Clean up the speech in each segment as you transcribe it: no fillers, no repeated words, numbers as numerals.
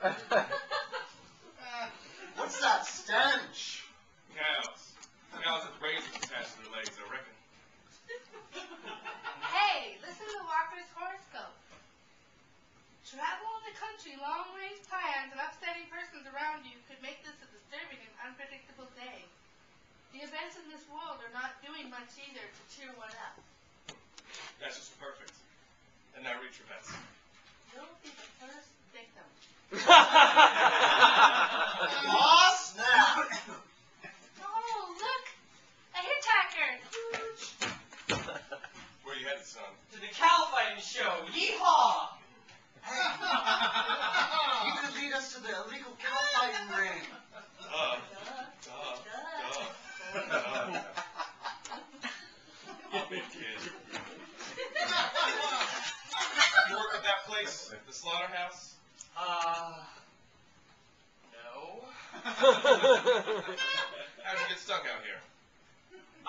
What's that stench? Cows. Cows with razors attached to their legs, I reckon. Hey, listen to Walker's horoscope. Travel of the country, long-range plans, and upsetting persons around you could make this a disturbing and unpredictable day. The events in this world are not doing much either to cheer one up. That's just perfect. And now read your bets. You'll be the first victim. Oh, snap! Oh, look! A hitchhiker! Where you headed, son? To the cow fighting show! Yeehaw! Hey, you're gonna lead us to the illegal cow fighting ring. Duh. I'll be a kid. You work at that place, the slaughterhouse? No. How'd you get stuck out here?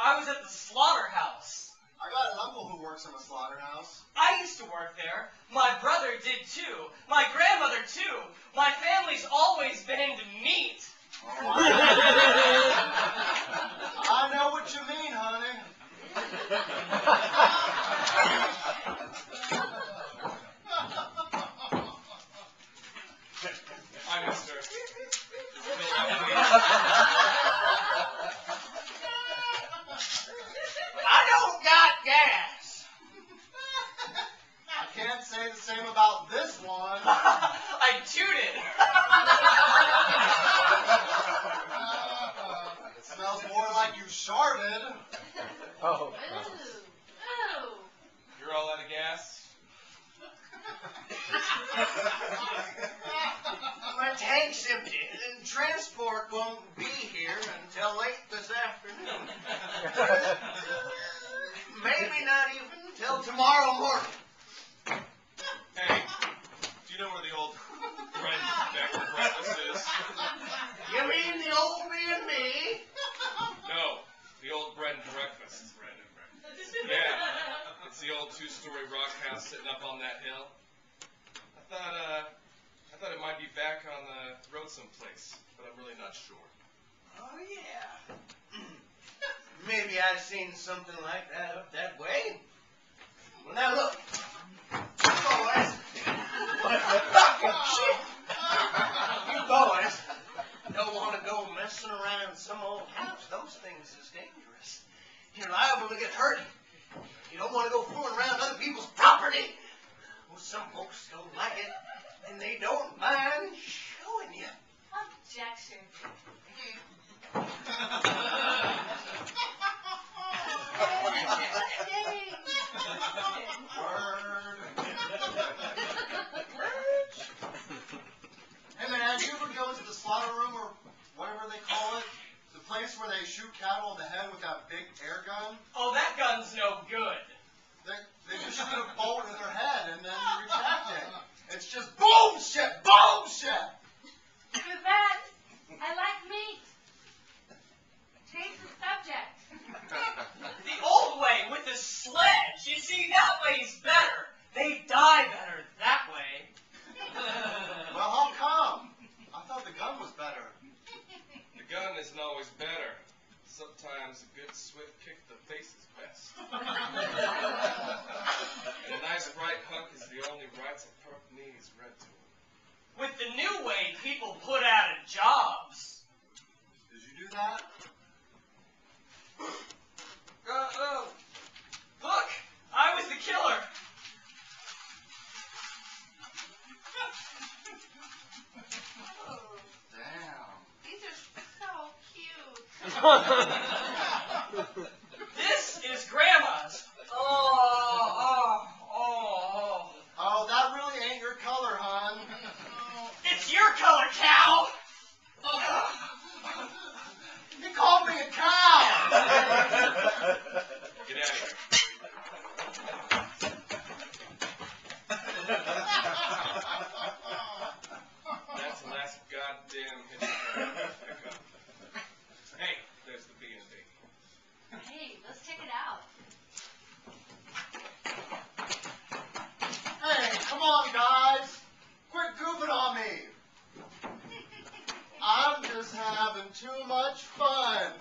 I was at the slaughterhouse. I got an uncle who works in a slaughterhouse. I used to work there. My brother did too. My grandmother too. My family's always been into meat. Oh, I know what you mean, honey. Hi, mister. Same about this one. I chewed it. It smells more like you sharted. Oh. Ooh. You're all out of gas. My tank's empty, and transport won't be here until late this afternoon. Maybe not even till tomorrow morning. Hey, do you know where the old friend back to breakfast is? You mean the old me and me? No, the old bread and breakfast. Bread and breakfast. Yeah, it's the old two-story rock house sitting up on that hill. I thought it might be back on the road someplace, but I'm really not sure. Oh yeah. Maybe I've seen something like that up that way. Well, now look. Around some old house, those things is dangerous. You're liable to get hurt. You don't want to go fooling around other people's property. Well, some folks don't like it, and they don't mind showing you. Objection. Hey man, you ever go into the slaughter room or whatever they call it, the place where they shoot cattle in the head with that big air gun? Oh, that gun's no good. They just shoot a bolt in their head and then retract it. It's just bullshit, bullshit. With that, I like meat. Change the subject. The old way with the sledge. You see, that way's better. They die better that way. Well, how come? I thought the gun was better. The gun isn't always better. Sometimes a good swift kick to the face is best. And a nice right hook is the only rights a perk knee's read to him. With the new way, people put out of jobs. Did you do that? Oh. Look! I was the killer! This is Grandma's. Oh. Oh, that really ain't your color, hon. It's your color, cow. You called me a cow. Get out of here. Come on, guys! Quit goofing on me! having too much fun.